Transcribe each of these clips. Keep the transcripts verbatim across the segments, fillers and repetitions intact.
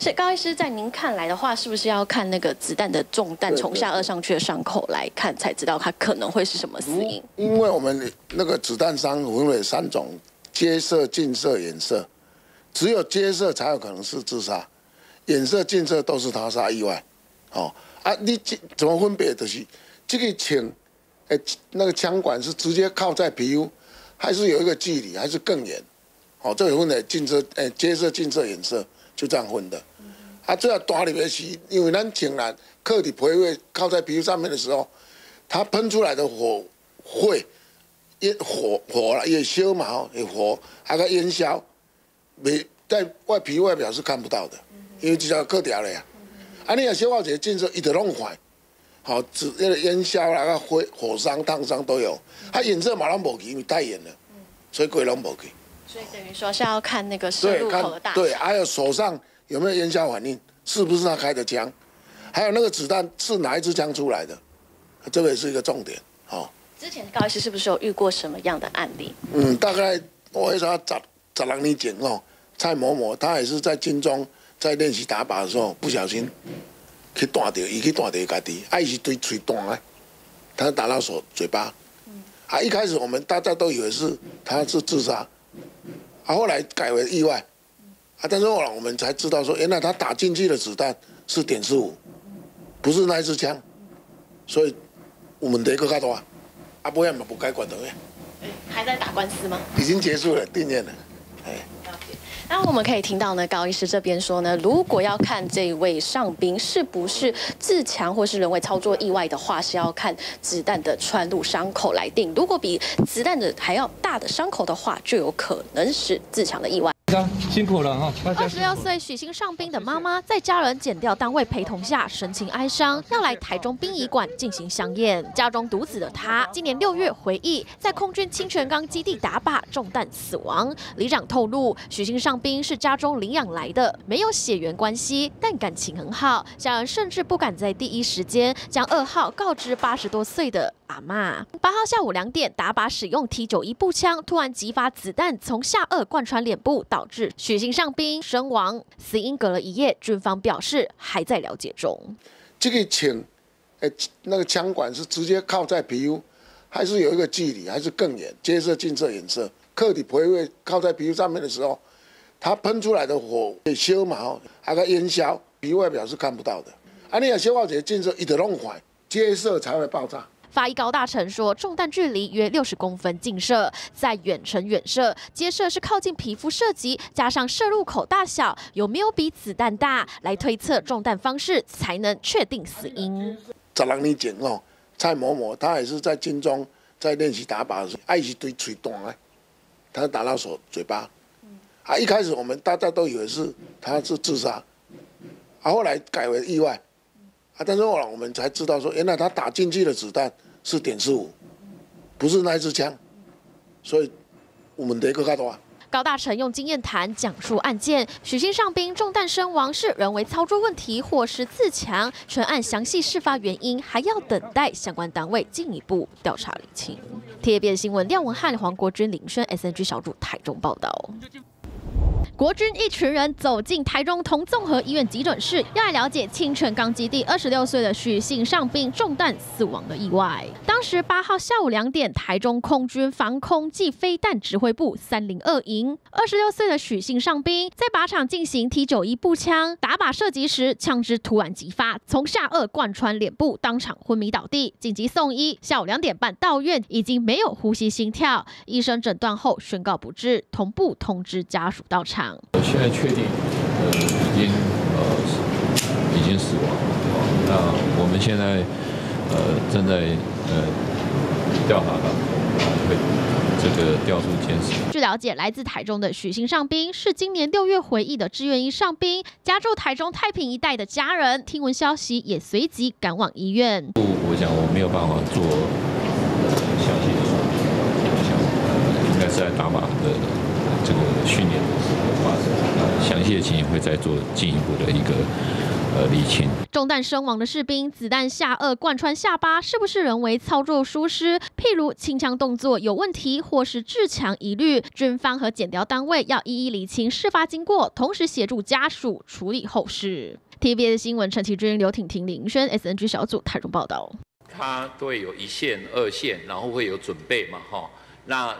所以高医师，在您看来的话，是不是要看那个子弹的重弹，从下颚上去的伤口来看，才知道它可能会是什么死因？因为我们那个子弹伤分为三种：接射、近射、远射。只有接射才有可能是自杀，远射、近射都是他杀意外。哦啊，你怎么分别？就是这个枪，哎，那个枪管是直接靠在皮肤，还是有一个距离，还是更远？哦，这个分的近射、哎，接射、近射、远射，就这样分的。 啊，最后大入的是，因为咱请人靠伫皮位靠在皮肤上面的时候，它喷出来的火会也火火了，也烧嘛吼，也火，还个烟消，没在外皮外表是看不到的，因为这条割掉了呀。啊，你若消化者进入一直弄坏，好，只那个烟消啦、个火火伤、烫伤都有。它远射嘛拢无去，因为太远了，所以鬼拢无去。所以等于说是要看那个射入口的大小。对，还有手上。 有没有烟硝反应？是不是他开的枪？还有那个子弹是哪一支枪出来的？这个也是一个重点。好、哦，之前高医师是不是有遇过什么样的案例？嗯，大概我查找找人理解哦。蔡某某他也是在军中在练习打靶的时候不小心去断掉，伊去断掉家己，啊，伊是对嘴断的，他打到手嘴巴。嗯、啊，一开始我们大家都以为是他是自杀，啊，后来改为意外。 啊！但是后来我们才知道说，原来他打进去的子弹是点四五，不是那一支枪，所以我们得一个开头啊，啊，不然嘛不该管的呀。还在打官司吗？已经结束了，定谳了。哎，了解。那我们可以听到呢，高医师这边说呢，如果要看这位上兵是不是自强或是人为操作意外的话，是要看子弹的穿入伤口来定。如果比子弹的还要大的伤口的话，就有可能是自强的意外。 辛苦了哈！二十六岁许姓上兵的妈妈，在家人减掉单位陪同下，神情哀伤，要来台中殡仪馆进行相验。家中独子的她，今年六月回忆，在空军清泉岗基地打靶中弹死亡。里长透露，许姓上兵是家中领养来的，没有血缘关系，但感情很好。家人甚至不敢在第一时间将噩耗告知八十多岁的阿嬷。八号下午两点，打靶使用 T 九十一步枪，突然激发子弹从下颚贯穿脸部到。 导致许姓上兵身亡，死因隔了一夜，军方表示还在了解中。这个枪，哎，那个枪管是直接靠在皮肤，还是有一个距离，还是更远？接射、近射、远射，客体皮位靠在皮肤上面的时候，它喷出来的火也烧嘛吼，还个烟硝，皮外表是看不到的。啊，你啊，消化者近射一直弄坏，接射才会爆炸。 法医高大成说，中弹距离约六十公分，近射在远程远射，接射是靠近皮肤射击，加上射入口大小有没有比子弹大，来推测中弹方式，才能确定死因。十六年前哦，蔡某某他也是在军中在练习打靶的时候，爱是对嘴断的，他打到手嘴巴。啊，一开始我们大家都以为是他是自杀，啊，后来改为意外。 啊！但是后来我们才知道说，原来他打进去的子弹是点四五，不是那一支枪，所以我们得一个开头啊。 高大成用经验谈讲述案件，许姓上兵中弹身亡是人为操作问题或是自强，全案详细事发原因还要等待相关单位进一步调查厘清。T V B 新闻廖文翰、黄国军、林轩 S N G 小组台中报道。国军一群人走进台中同综合医院急诊室，要来了解清泉岗基地二十六岁的许姓上兵中弹死亡的意外。当时八号下午两点，台中空军防空暨飞弹指挥部三零二营。 二十六岁的许姓上兵在靶场进行 T 九十一步枪打靶射击时，枪支突然激发，从下颚贯穿脸部，当场昏迷倒地，紧急送医。下午两点半到院，已经没有呼吸心跳，医生诊断后宣告不治，同步通知家属到场。现在确定，呃，已经呃已经死亡。那我们现在呃正在呃调查他。 这个调度监视。据了解，来自台中的许姓上兵是今年六月回忆的志愿役上兵，家住台中太平一带的家人，听闻消息也随即赶往医院。不，我想我没有办法做详细的说明，我想呃应该是在打靶的这个训练的时候发生，详细的情形会再做进一步的一个呃厘清。中弹身亡的士兵，子弹下颚贯穿下巴，是不是人为操作疏失？譬如清枪动作有问题，或是制强疑虑，军方和检调单位要一一厘清事发经过，同时协助家属处理后事。T V B S 新闻陈其君、刘婷婷、林轩 S N G 小组台中报道。他都会有一线、二线，然后会有准备嘛，哈、哦。那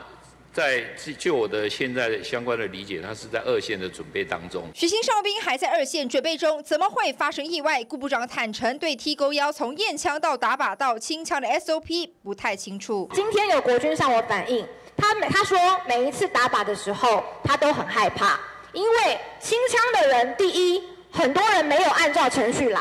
在就我的现在相关的理解，他是在二线的准备当中。许姓哨兵还在二线准备中，怎么会发生意外？顾部长坦诚对踢钩腰从验枪到打靶到清枪的 S O P 不太清楚。今天有国军向我反映，他他说每一次打靶的时候，他都很害怕，因为清枪的人，第一，很多人没有按照程序来。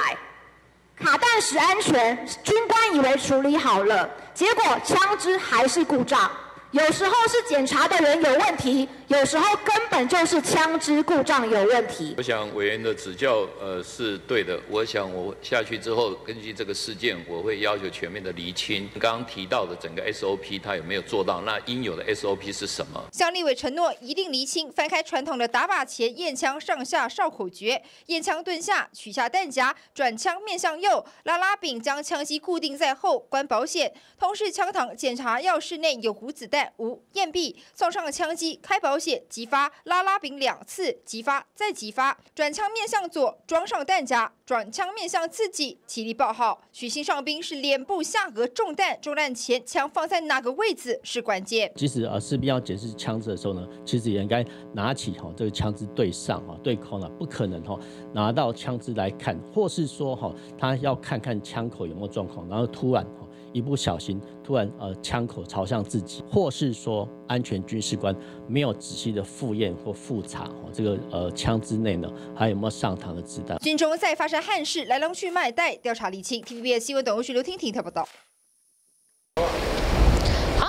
卡弹石安全，军官以为处理好了，结果枪支还是故障。有时候是检查的人有问题，有时候根本就是枪支故障有问题。我想委员的指教，呃，是对的。我想我下去之后，根据这个事件，我会要求全面的厘清刚刚提到的整个 S O P， 它有没有做到？那应有的 S O P 是什么？向立委承诺一定厘清。翻开传统的打靶前验枪上下哨口诀：验枪蹲下，取下弹夹，转枪面向右，拉拉柄将枪机固定在后，关保险。同时，枪膛检查要室内有无子弹。 无验币，送上枪机，开保险，急发，拉拉柄两次，急发，再急发，转枪面向左，装上弹夹，转枪面向自己，起立报号。许姓哨兵是脸部下颌中弹，中弹前枪放在哪个位置是关键。即使啊士兵要检视枪支的时候呢，其实也应该拿起哈、哦、这个枪支对上哈、哦、对空了，不可能哈、哦、拿到枪支来看，或是说哈、哦、他要看看枪口有没有状况，然后突然。 一不小心，突然呃枪口朝向自己，或是说安全军事官没有仔细的复验或复查哦，这个呃枪支内呢还有没有上膛的子弹？军中再发生憾事，来龙去脉待调查厘清。T V B S 新闻总务区刘婷婷报道。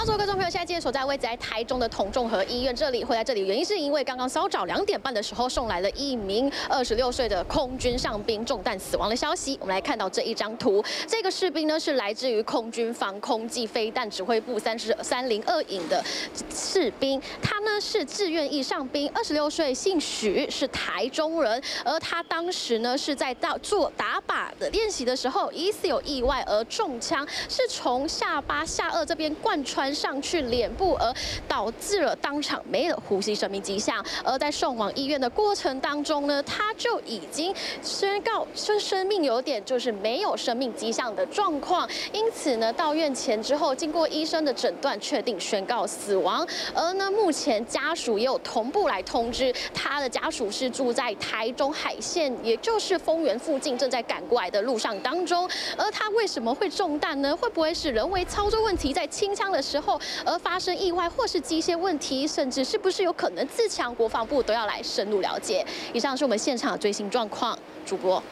各位观众朋友，现在今天所在位置在台中的统众和医院，这里会在这里，原因是因为刚刚稍早两点半的时候送来了一名二十六岁的空军上兵中弹死亡的消息。我们来看到这一张图，这个士兵呢是来自于空军防空暨飞弹指挥部三十三零二营的士兵，他呢是自愿役上兵，二十六岁，姓许，是台中人。而他当时呢是在到做打靶的练习的时候，疑似有意外而中枪，是从下巴下颚这边贯穿。 上去脸部，而导致了当场没有呼吸生命迹象。而在送往医院的过程当中呢，他就已经宣告说生命有点就是没有生命迹象的状况。因此呢，到院前之后，经过医生的诊断，确定宣告死亡。而呢，目前家属也有同步来通知，他的家属是住在台中海线，也就是丰原附近，正在赶过来的路上当中。而他为什么会中弹呢？会不会是人为操作问题？在清枪的时候？ 后而发生意外，或是机械问题，甚至是不是有可能自强？国防部都要来深入了解。以上是我们现场最新状况，主播。